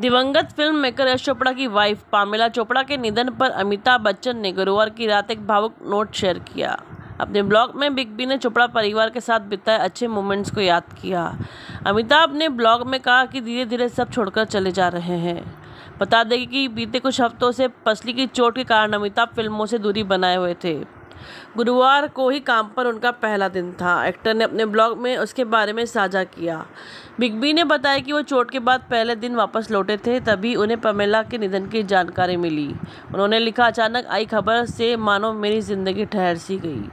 दिवंगत film maker Yash Chopra की wife Pamela Chopra के निधन पर अमिताभ बच्चन ने गुरुवार की रात एक भावुक नोट शेयर किया। अपने ब्लॉग में बिग बी ने चोपड़ा परिवार के साथ बिताए अच्छे मोमेंट्स को याद किया। अमिताभ ने ब्लॉग में कहा कि धीरे धीरे सब छोड़कर चले जा रहे हैं। बता दें कि बीते कुछ हफ्तों से पसली की चोट के कारण अमिताभ फिल्मों से दूरी बनाए हुए थे। गुरुवार को ही काम पर उनका पहला दिन था। एक्टर ने अपने ब्लॉग में उसके बारे में साझा किया। बिग बी ने बताया कि वो चोट के बाद पहले दिन वापस लौटे थे, तभी उन्हें पामेला के निधन की जानकारी मिली। उन्होंने लिखा, अचानक आई खबर से मानो मेरी जिंदगी ठहर सी गई।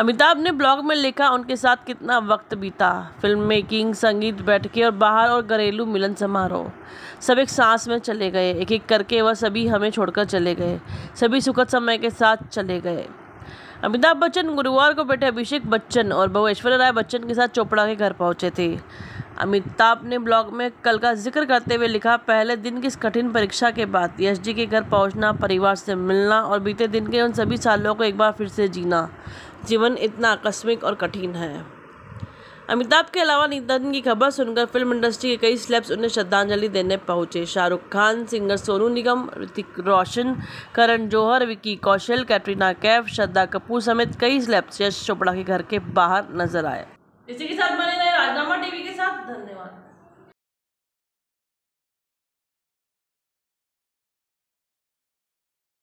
अमिताभ ने ब्लॉग में लिखा, उनके साथ कितना वक्त बीता। फिल्म मेकिंग, संगीत, बैठकें और बाहर और घरेलू मिलन समारोह, सब एक सांस में चले गए। एक एक करके वह सभी हमें छोड़कर चले गए, सभी सुखद समय के साथ चले गए। अमिताभ बच्चन गुरुवार को बेटे अभिषेक बच्चन और भवेश्वर राय बच्चन के साथ चोपड़ा के घर पहुंचे थे। अमिताभ ने ब्लॉग में कल का जिक्र करते हुए लिखा, पहले दिन की इस कठिन परीक्षा के बाद यश जी के घर पहुंचना, परिवार से मिलना और बीते दिन के उन सभी सालों को एक बार फिर से जीना, जीवन इतना आकस्मिक और कठिन है। अमिताभ के अलावा निधन की खबर सुनकर फिल्म इंडस्ट्री के कई सेलेब्स उन्हें श्रद्धांजलि देने पहुंचे। शाहरुख खान, सिंगर सोनू निगम, ऋतिक रोशन, करण जौहर, विक्की कौशल, कैटरीना कैफ, श्रद्धा कपूर समेत कई सेलेब्स यश चोपड़ा के घर के बाहर नजर आए। इसी के साथ